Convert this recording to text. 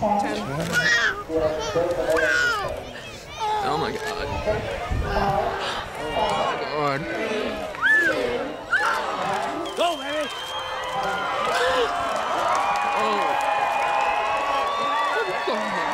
10. Oh my god. Oh my god. Oh.